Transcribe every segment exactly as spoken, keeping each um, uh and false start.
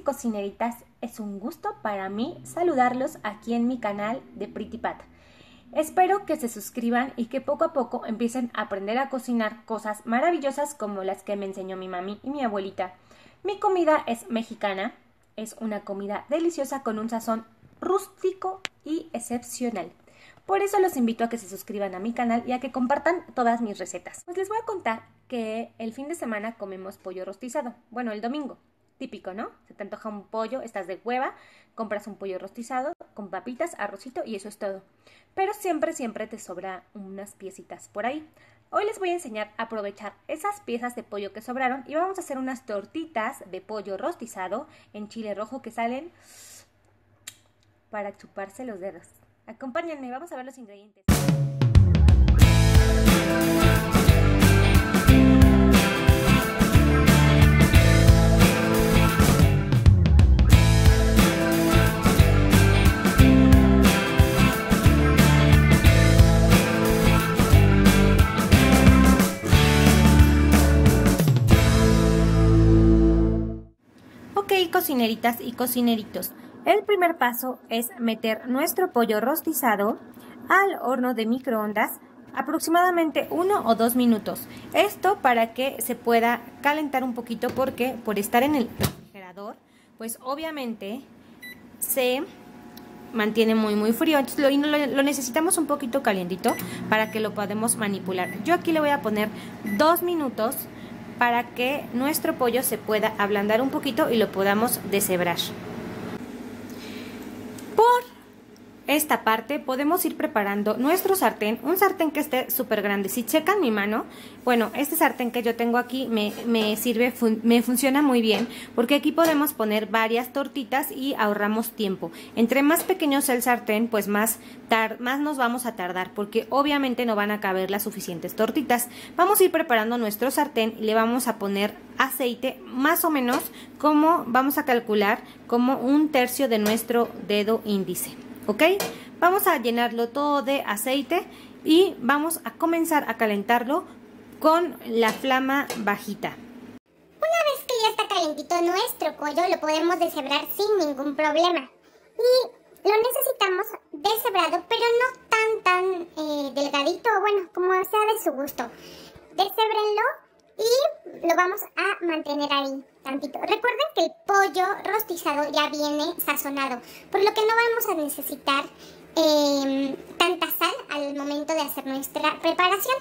y cocineritas, es un gusto para mí saludarlos aquí en mi canal de PrittyPat. Espero que se suscriban y que poco a poco empiecen a aprender a cocinar cosas maravillosas como las que me enseñó mi mami y mi abuelita. Mi comida es mexicana, es una comida deliciosa con un sazón rústico y excepcional. Por eso los invito a que se suscriban a mi canal y a que compartan todas mis recetas. Pues les voy a contar que el fin de semana comemos pollo rostizado, bueno, el domingo. Típico, ¿no? Se te antoja un pollo, estás de hueva, compras un pollo rostizado con papitas, arrocito y eso es todo. Pero siempre, siempre te sobra unas piecitas por ahí. Hoy les voy a enseñar a aprovechar esas piezas de pollo que sobraron y vamos a hacer unas tortitas de pollo rostizado en chile rojo que salen para chuparse los dedos. Acompáñenme, vamos a ver los ingredientes. Cocineritas y cocineritos, el primer paso es meter nuestro pollo rostizado al horno de microondas aproximadamente uno o dos minutos. Esto para que se pueda calentar un poquito porque por estar en el refrigerador, pues obviamente se mantiene muy muy frío. Entonces lo, lo, lo necesitamos un poquito calientito para que lo podamos manipular. Yo aquí le voy a poner dos minutos para que nuestro pollo se pueda ablandar un poquito y lo podamos deshebrar. Por esta parte podemos ir preparando nuestro sartén, un sartén que esté súper grande. Si checan mi mano, bueno, este sartén que yo tengo aquí me, me sirve, fun, me funciona muy bien, porque aquí podemos poner varias tortitas y ahorramos tiempo. Entre más pequeño sea el sartén, pues más, tar, más nos vamos a tardar, porque obviamente no van a caber las suficientes tortitas. Vamos a ir preparando nuestro sartén y le vamos a poner aceite, más o menos, como vamos a calcular, como un tercio de nuestro dedo índice. ¿Ok? Vamos a llenarlo todo de aceite y vamos a comenzar a calentarlo con la flama bajita. Una vez que ya está calentito nuestro pollo, lo podemos deshebrar sin ningún problema. Y lo necesitamos deshebrado, pero no tan tan eh, delgadito, bueno, como sea de su gusto. Deshébrenlo y lo vamos a mantener ahí tantito. Recuerden que el pollo rostizado ya viene sazonado, por lo que no vamos a necesitar eh, tanta sal al momento de hacer nuestra preparación.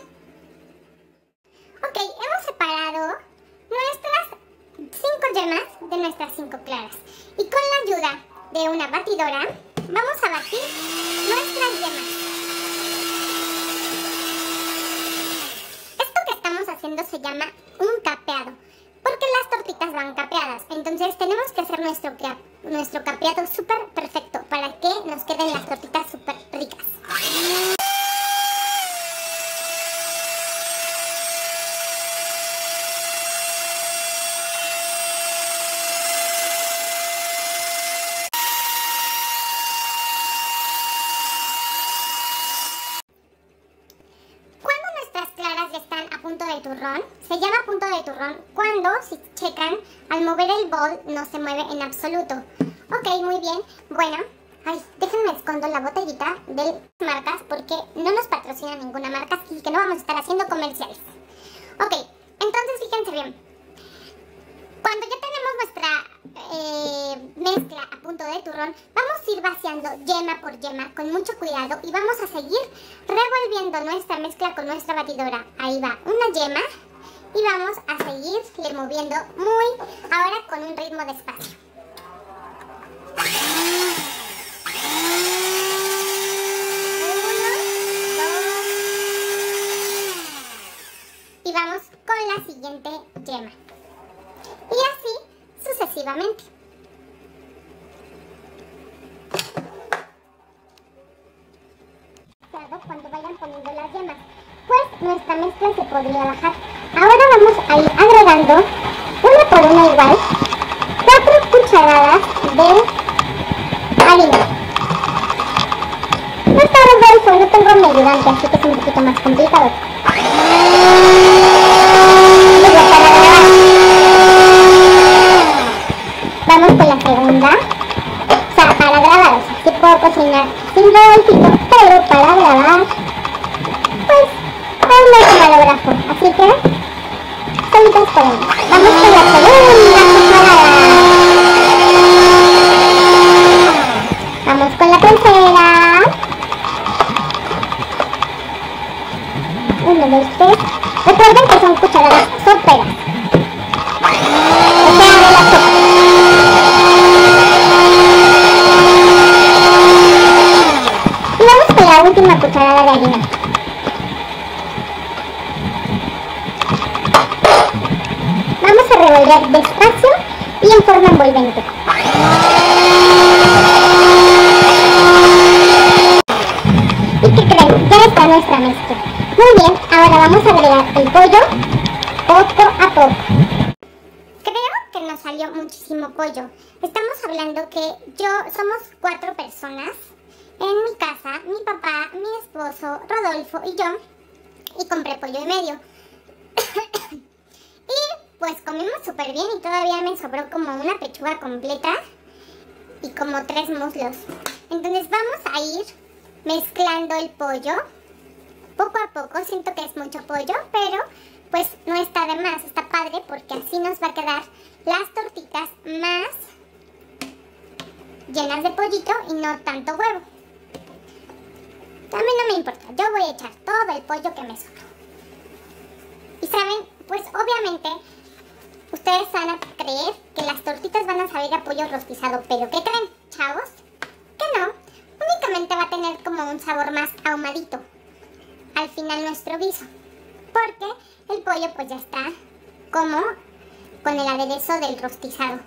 Ok, hemos separado nuestras cinco yemas de nuestras cinco claras y con la ayuda de una batidora vamos a batir nuestras yemas. Se llama un capeado porque las tortitas van capeadas, entonces tenemos que hacer nuestro, nuestro capeado súper perfecto para que nos queden las tortitas súper ricas. Turrón, se llama punto de turrón cuando, si checan, al mover el bol no se mueve en absoluto. Ok, muy bien. Bueno, ay, déjenme escondo la botellita de marcas porque no nos patrocina ninguna marca, así que no vamos a estar haciendo comerciales. Ok, entonces fíjense bien. Cuando ya tenemos nuestra eh, mezcla a punto de turrón, vamos a ir vaciando yema por yema con mucho cuidado y vamos a seguir revolviendo nuestra mezcla con nuestra batidora. Ahí va una yema y vamos a seguirle moviendo muy, ahora con un ritmo despacio. Uno, dos, y vamos con la siguiente yema. Y así sucesivamente. Cuando vayan poniendo las yemas, pues nuestra mezcla se podría bajar. Ahora vamos a ir agregando, una por una igual, cuatro cucharadas de harina. No está Rodolfo, yo tengo mi ayudante, así que es un poquito más complicado. Vamos con la donde ustedes recuerden que son cucharadas soperas. O sea, de la sopa. Y vamos con la última cucharada de harina. Vamos a revolver despacio y en forma envolvente. Nuestra mezcla. Muy bien, ahora vamos a agregar el pollo poco a poco. Creo que nos salió muchísimo pollo. Estamos hablando que yo somos cuatro personas en mi casa, mi papá, mi esposo, Rodolfo y yo, y compré pollo y medio. Y pues comimos súper bien y todavía me sobró como una pechuga completa y como tres muslos. Entonces vamos a ir mezclando el pollo. Poco a poco, siento que es mucho pollo, pero pues no está de más, está padre porque así nos va a quedar las tortitas más llenas de pollito y no tanto huevo. A mí no me importa, yo voy a echar todo el pollo que me sobró. Y saben, pues obviamente ustedes van a creer que las tortitas van a salir a pollo rostizado, pero ¿qué creen, chavos? Que no, únicamente va a tener como un sabor más ahumadito al final nuestro guiso, porque el pollo pues ya está como con el aderezo del rostizado,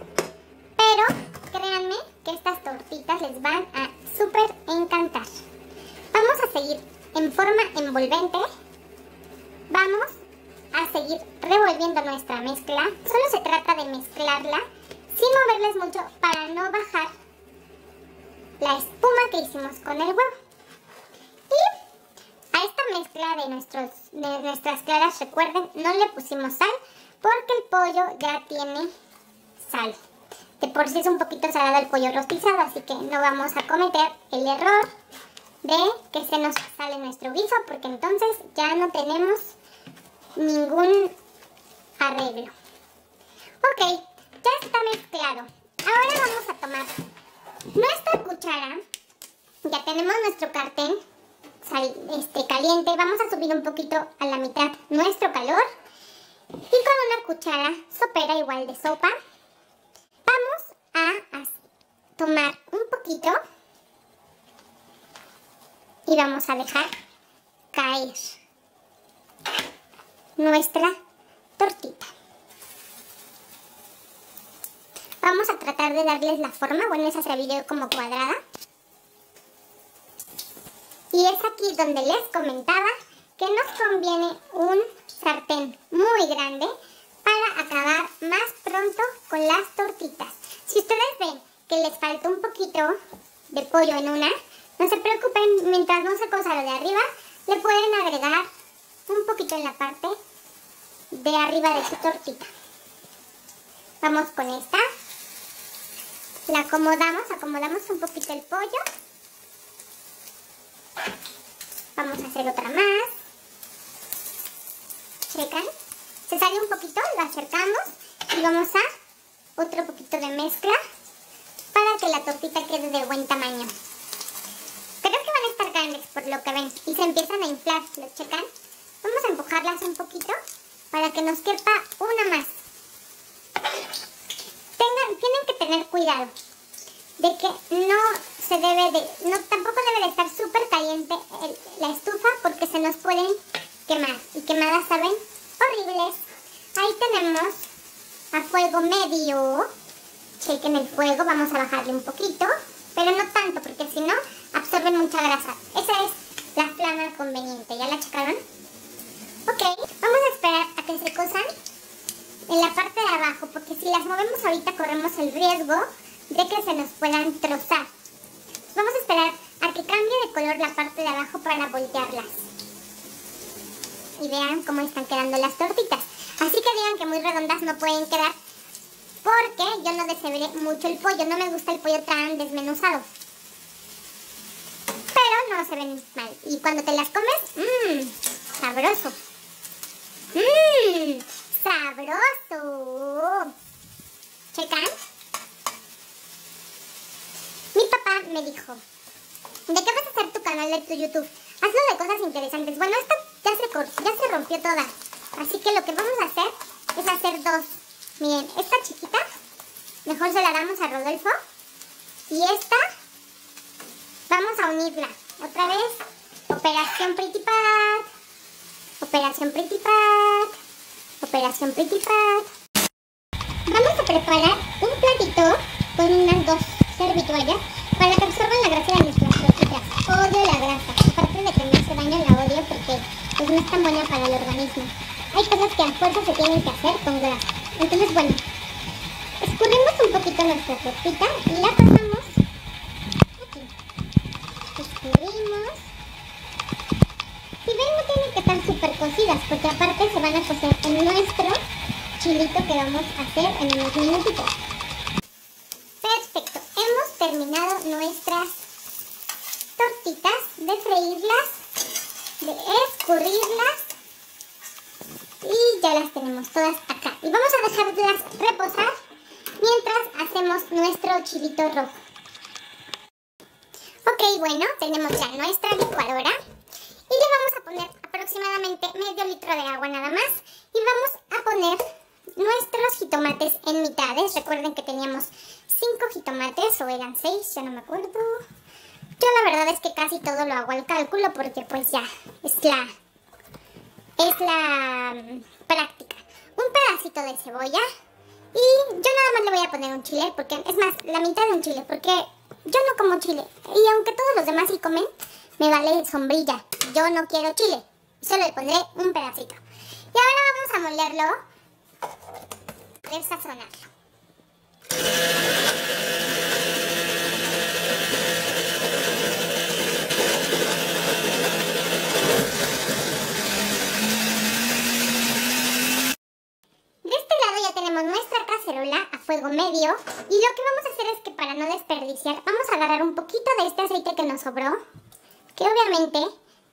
pero créanme que estas tortitas les van a súper encantar. Vamos a seguir en forma envolvente, vamos a seguir revolviendo nuestra mezcla, solo se trata de mezclarla sin moverles mucho para no bajar la espuma que hicimos con el huevo. Y a esta mezcla de, nuestros, de nuestras claras, recuerden, no le pusimos sal porque el pollo ya tiene sal. De por sí es un poquito salado el pollo rostizado, así que no vamos a cometer el error de que se nos sale nuestro guiso, porque entonces ya no tenemos ningún arreglo. Ok, ya está mezclado. Ahora vamos a tomar nuestra cuchara. Ya tenemos nuestro cartén. Este, caliente, vamos a subir un poquito a la mitad nuestro calor y con una cuchara sopera igual de sopa vamos a, a tomar un poquito y vamos a dejar caer nuestra tortita. Vamos a tratar de darles la forma, bueno, esa se vio como cuadrada. Y es aquí donde les comentaba que nos conviene un sartén muy grande para acabar más pronto con las tortitas. Si ustedes ven que les falta un poquito de pollo en una, no se preocupen, mientras no se cosa lo de arriba, le pueden agregar un poquito en la parte de arriba de su tortita. Vamos con esta. La acomodamos, acomodamos un poquito el pollo. Vamos a hacer otra más. Checan. Se sale un poquito, lo acercamos y vamos a otro poquito de mezcla para que la tortita quede de buen tamaño. Creo que van a estar grandes por lo que ven y se empiezan a inflar. ¿Lo checan? Vamos a empujarlas un poquito para que nos quepa una más. Tengan, tienen que tener cuidado de que no... Se debe de, no, tampoco debe de estar súper caliente el, la estufa porque se nos pueden quemar. Y quemadas saben horribles. Ahí tenemos a fuego medio. Chequen el fuego, vamos a bajarle un poquito. Pero no tanto porque si no absorben mucha grasa. Esa es la flama conveniente. ¿Ya la checaron? Ok, vamos a esperar a que se cosan en la parte de abajo. Porque si las movemos ahorita corremos el riesgo de que se nos puedan trozar. Vamos a esperar a que cambie de color la parte de abajo para voltearlas. Y vean cómo están quedando las tortitas. Así que digan que muy redondas no pueden quedar porque yo no deshebré mucho el pollo. No me gusta el pollo tan desmenuzado. Pero no se ven mal. Y cuando te las comes, ¡mmm! ¡Sabroso! ¡Mmm! ¡Sabroso! ¿Checan? Mi papá me dijo, ¿de qué vas a hacer tu canal de tu YouTube? Hazlo de cosas interesantes. Bueno, esta ya se, ya se rompió toda. Así que lo que vamos a hacer es hacer dos. Miren, esta chiquita mejor se la damos a Rodolfo. Y esta vamos a unirla. Otra vez, Operación PrittyPat. Operación PrittyPat. Operación PrittyPat. Vamos a preparar un platito con unas dos servituallas para que absorban la grasa de nuestras tortitas. Odio la grasa. Aparte de que me hace daño, la odio porque pues, no es tan buena para el organismo. Hay cosas que a fuerza se tienen que hacer con grasa. Entonces, bueno, escurrimos un poquito nuestra tortita y la pasamos aquí. Escurrimos. Si ven, no tienen que estar súper cocidas porque aparte se van a cocer en nuestro chilito que vamos a hacer en unos minutitos. Perfecto, hemos terminado nuestras tortitas de freírlas, de escurrirlas y ya las tenemos todas acá. Y vamos a dejarlas reposar mientras hacemos nuestro chilito rojo. Ok, bueno, tenemos ya nuestra licuadora. Y le vamos a poner aproximadamente medio litro de agua nada más. Y vamos a poner nuestros jitomates en mitades. Recuerden que teníamos cinco jitomates o eran seis, ya no me acuerdo. Yo la verdad es que casi todo lo hago al cálculo porque pues ya es la, es la um, práctica. Un pedacito de cebolla y yo nada más le voy a poner un chile porque es más, la mitad de un chile porque yo no como chile. Y aunque todos los demás sí comen, me vale sombrilla. Yo no quiero chile, solo le pondré un pedacito. Y ahora vamos a molerlo para sazonarlo. De este lado ya tenemos nuestra cacerola a fuego medio. Y lo que vamos a hacer es que para no desperdiciar, vamos a agarrar un poquito de este aceite que nos sobró. Que obviamente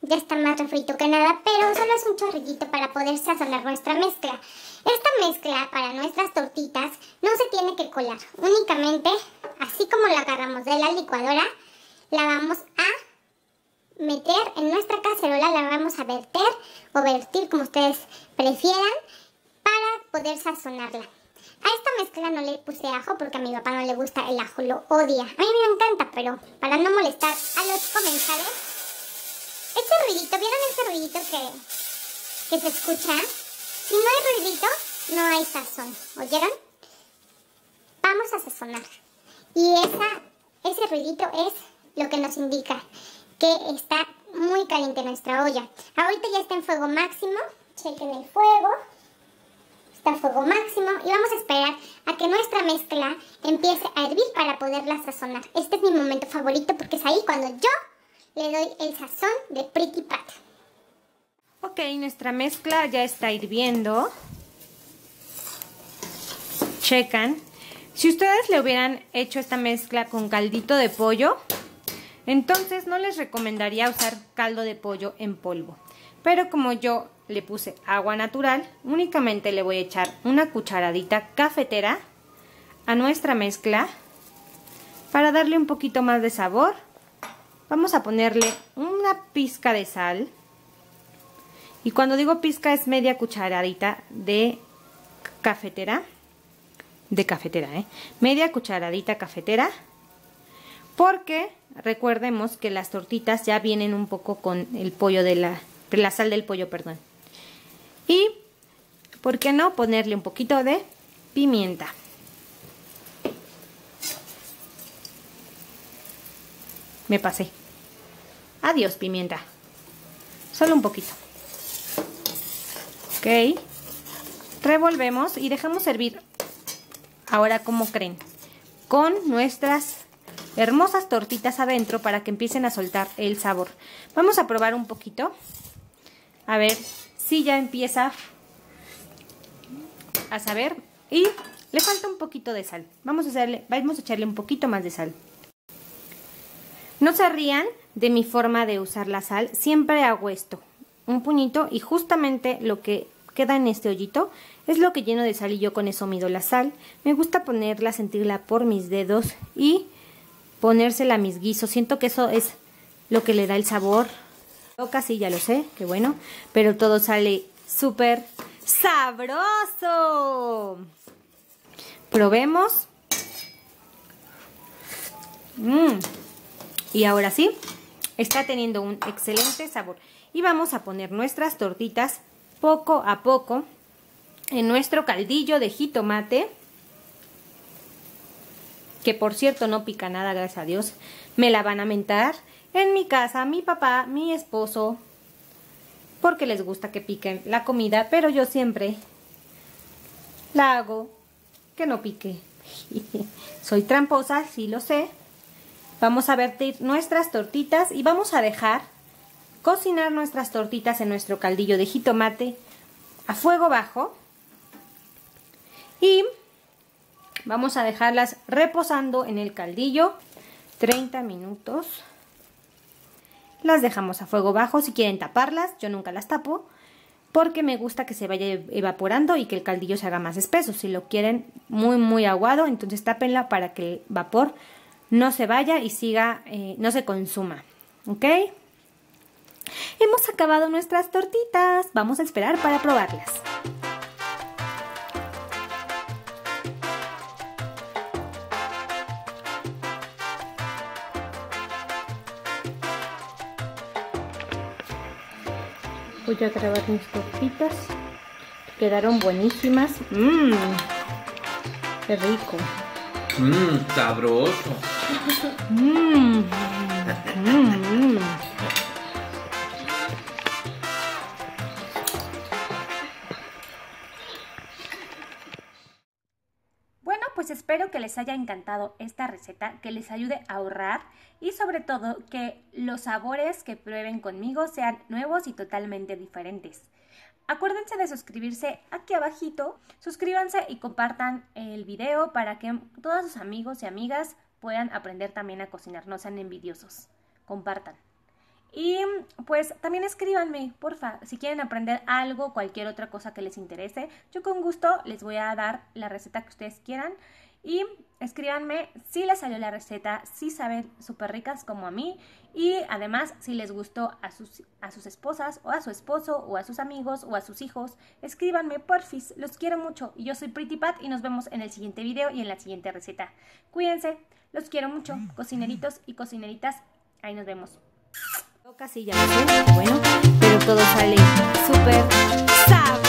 ya está más refrito que nada, pero solo es un chorrillito para poder sazonar nuestra mezcla. Esta mezcla para nuestras tortitas no se tiene que colar, únicamente así como la agarramos de la licuadora, la vamos a meter en nuestra cacerola, la vamos a verter o vertir como ustedes prefieran para poder sazonarla. A esta mezcla no le puse ajo porque a mi papá no le gusta el ajo, lo odia. A mí me encanta, pero para no molestar a los comensales. Este ruidito, ¿vieron ese ruidito que, que se escucha? Si no hay ruidito, no hay sazón, ¿oyeron? Vamos a sazonar. Y esa, ese ruidito es lo que nos indica que está muy caliente nuestra olla. Ahorita ya está en fuego máximo, chequen el fuego. Está a fuego máximo y vamos a esperar a que nuestra mezcla empiece a hervir para poderla sazonar. Este es mi momento favorito porque es ahí cuando yo le doy el sazón de PrittyPat. Ok, nuestra mezcla ya está hirviendo. Checan. Si ustedes le hubieran hecho esta mezcla con caldito de pollo, entonces no les recomendaría usar caldo de pollo en polvo. Pero como yo le puse agua natural, únicamente le voy a echar una cucharadita cafetera a nuestra mezcla para darle un poquito más de sabor. Vamos a ponerle una pizca de sal. Y cuando digo pizca es media cucharadita de cafetera. De cafetera, ¿eh? Media cucharadita cafetera. Porque recordemos que las tortitas ya vienen un poco con el pollo de la... la sal del pollo, perdón. Y, ¿por qué no ponerle un poquito de pimienta? Me pasé. Adiós, pimienta. Solo un poquito. Ok. Revolvemos y dejamos hervir. Ahora, ¿cómo creen? Con nuestras hermosas tortitas adentro para que empiecen a soltar el sabor. Vamos a probar un poquito. A ver si ya empieza a saber y le falta un poquito de sal. Vamos a hacerle, vamos a echarle un poquito más de sal. No se rían de mi forma de usar la sal. Siempre hago esto, un puñito y justamente lo que queda en este hoyito es lo que lleno de sal y yo con eso mido la sal. Me gusta ponerla, sentirla por mis dedos y ponérsela a mis guisos. Siento que eso es lo que le da el sabor. Loca, sí, ya lo sé, qué bueno. Pero todo sale súper sabroso. Probemos. Mm. Y ahora sí, está teniendo un excelente sabor. Y vamos a poner nuestras tortitas poco a poco en nuestro caldillo de jitomate. Que por cierto no pica nada, gracias a Dios. Me la van a mentar en mi casa, mi papá, mi esposo. Porque les gusta que piquen la comida, pero yo siempre la hago que no pique. Soy tramposa, sí lo sé. Vamos a vertir nuestras tortitas y vamos a dejar cocinar nuestras tortitas en nuestro caldillo de jitomate a fuego bajo. Y vamos a dejarlas reposando en el caldillo treinta minutos. Las dejamos a fuego bajo. Si quieren taparlas, yo nunca las tapo porque me gusta que se vaya evaporando y que el caldillo se haga más espeso. Si lo quieren muy muy aguado, entonces tápenla para que el vapor no se vaya y siga, eh, no se consuma. ¿Ok? Hemos acabado nuestras tortitas. Vamos a esperar para probarlas. Voy a grabar mis tortitas. Quedaron buenísimas. Mmm, qué rico. Mmm, sabroso. Mmm, mmm, mmm. Bueno, pues espero que les haya encantado esta receta, que les ayude a ahorrar y sobre todo que los sabores que prueben conmigo sean nuevos y totalmente diferentes. Acuérdense de suscribirse aquí abajito, suscríbanse y compartan el video para que todos sus amigos y amigas puedan aprender también a cocinar, no sean envidiosos, compartan. Y pues también escríbanme, porfa, si quieren aprender algo, cualquier otra cosa que les interese, yo con gusto les voy a dar la receta que ustedes quieran. Y escríbanme si les salió la receta, si saben súper ricas como a mí y además si les gustó a sus, a sus esposas o a su esposo o a sus amigos o a sus hijos. Escríbanme, porfis, los quiero mucho. Y yo soy PrittyPat y nos vemos en el siguiente video y en la siguiente receta. Cuídense, los quiero mucho, cocineritos y cocineritas, ahí nos vemos. Casi ya lo sé, bueno, pero todo sale súper sabroso.